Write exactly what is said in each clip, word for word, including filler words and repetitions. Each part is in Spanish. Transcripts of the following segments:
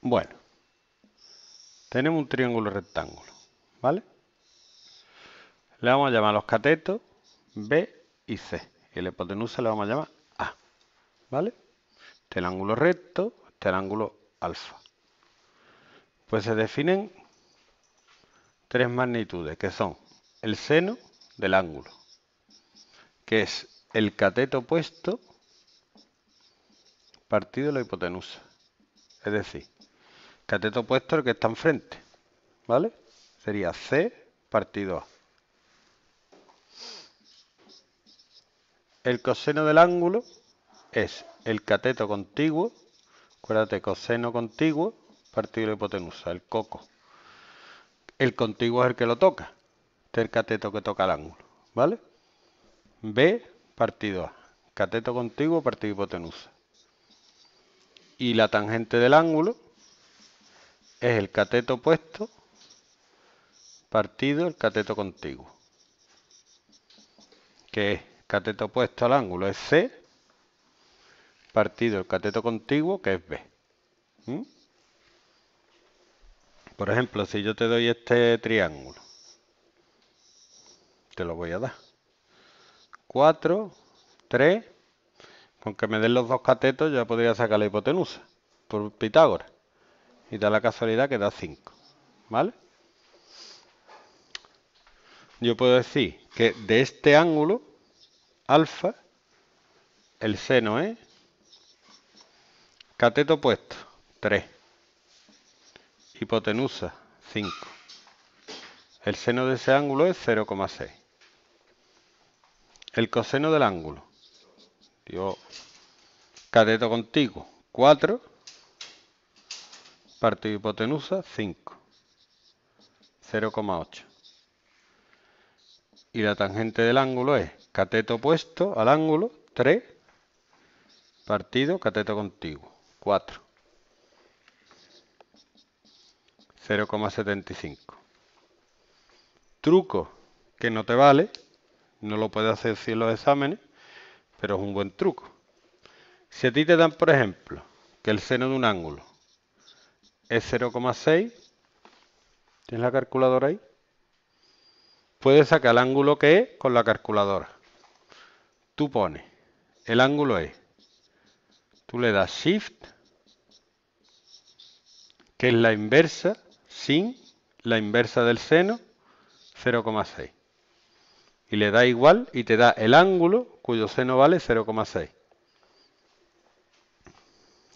Bueno, tenemos un triángulo rectángulo, ¿vale? Le vamos a llamar a los catetos B y C. Y la hipotenusa le vamos a llamar A, ¿vale? Este es el ángulo recto, este es el ángulo alfa. Pues se definen tres magnitudes, que son el seno del ángulo, que es el cateto opuesto partido de la hipotenusa. Es decir, cateto opuesto al que está enfrente, ¿vale? Sería C partido A. El coseno del ángulo es el cateto contiguo, acuérdate, coseno contiguo partido de la hipotenusa, el coco. El contiguo es el que lo toca, este es el cateto que toca el ángulo, ¿vale? B partido A, cateto contiguo partido de hipotenusa. Y la tangente del ángulo es el cateto opuesto partido el cateto contiguo, que es cateto opuesto al ángulo es C partido el cateto contiguo, que es B. ¿Mm? Por ejemplo, si yo te doy este triángulo, te lo voy a dar cuatro, tres. Con que me den los dos catetos, ya podría sacar la hipotenusa por Pitágoras. Y da la casualidad que da cinco. ¿Vale? Yo puedo decir que de este ángulo, alfa, el seno es cateto opuesto, tres. Hipotenusa, cinco. El seno de ese ángulo es cero coma seis. El coseno del ángulo, yo cateto contiguo, cuatro, partido de hipotenusa, cinco, cero coma ocho. Y la tangente del ángulo es cateto opuesto al ángulo, tres, partido cateto contiguo, cuatro, cero coma setenta y cinco. Truco que no te vale, no lo puedes hacer sin los exámenes, pero es un buen truco. Si a ti te dan, por ejemplo, que el seno de un ángulo es cero coma seis, ¿tienes la calculadora ahí? Puedes sacar el ángulo que es con la calculadora. Tú pones el ángulo es, tú le das Shift, que es la inversa, sin la inversa del seno, cero coma seis. Y le da igual y te da el ángulo cuyo seno vale cero coma seis.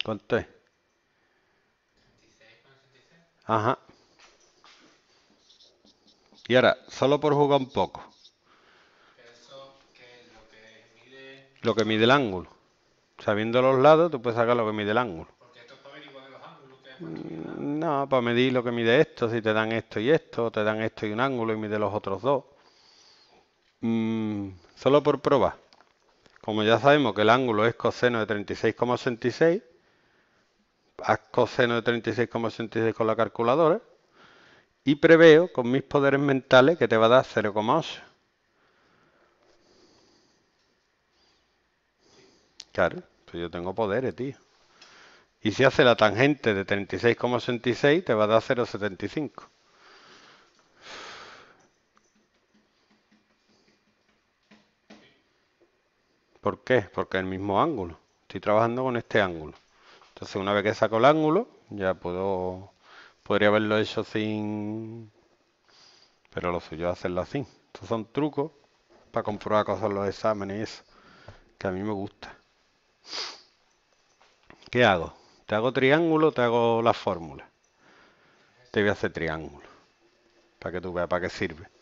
Conté. Ajá. Y ahora, solo por jugar un poco. Lo que mide el ángulo. Sabiendo los lados, tú puedes sacar lo que mide el ángulo. Porque esto es para averiguar los ángulos. No, para medir lo que mide esto, si te dan esto y esto, te dan esto y un ángulo y mide los otros dos. Mm, solo por probar. Como ya sabemos que el ángulo es coseno de treinta y seis coma ochenta y seis, haz coseno de treinta y seis coma ochenta y seis con la calculadora y preveo con mis poderes mentales que te va a dar cero coma ocho. Claro, pues yo tengo poderes, tío. Y si hace la tangente de treinta y seis coma ochenta y seis, te va a dar cero coma setenta y cinco. ¿Por qué? Porque es el mismo ángulo. Estoy trabajando con este ángulo. Entonces, una vez que saco el ángulo, ya puedo... Podría haberlo hecho sin... Pero lo suyo es hacerlo así. Estos son trucos para comprobar cosas en los exámenes y eso. Que a mí me gusta. ¿Qué hago? ¿Te hago triángulo, te hago la fórmula? Te voy a hacer triángulo. Para que tú veas para qué sirve.